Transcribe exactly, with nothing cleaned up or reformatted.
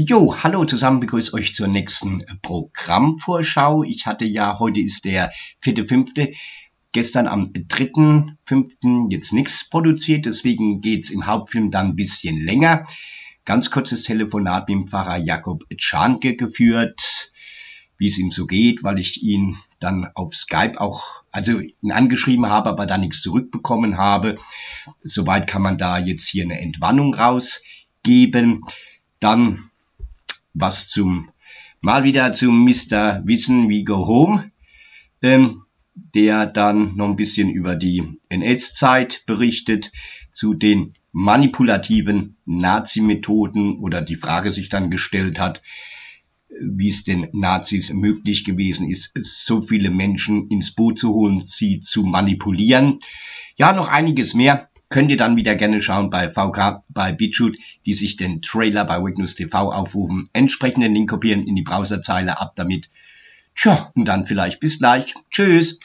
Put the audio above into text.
Jo, hallo zusammen, begrüße euch zur nächsten Programmvorschau. Ich hatte ja, heute ist der vierte fünfte, gestern am dritten fünften jetzt nichts produziert, deswegen geht es im Hauptfilm dann ein bisschen länger. Ganz kurzes Telefonat mit dem Pfarrer Jakob Tscharntke geführt, wie es ihm so geht, weil ich ihn dann auf Skype auch, also ihn angeschrieben habe, aber da nichts zurückbekommen habe. Soweit kann man da jetzt hier eine Entwarnung rausgeben. Dann was zum, mal wieder zum Mister Wissen, We Go Home, ähm, der dann noch ein bisschen über die N S-Zeit berichtet, zu den manipulativen Nazi-Methoden oder die Frage sich dann gestellt hat, wie es den Nazis möglich gewesen ist, so viele Menschen ins Boot zu holen, sie zu manipulieren. Ja, noch einiges mehr. Könnt ihr dann wieder gerne schauen bei V K, bei BitChute, die sich den Trailer bei wakenews T V aufrufen, entsprechenden Link kopieren, in die Browserzeile, ab damit. Tja, und dann vielleicht bis gleich. Tschüss!